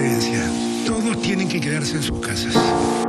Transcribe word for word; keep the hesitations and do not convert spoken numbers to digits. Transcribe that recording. residencia. Todos tienen que quedarse en sus casas.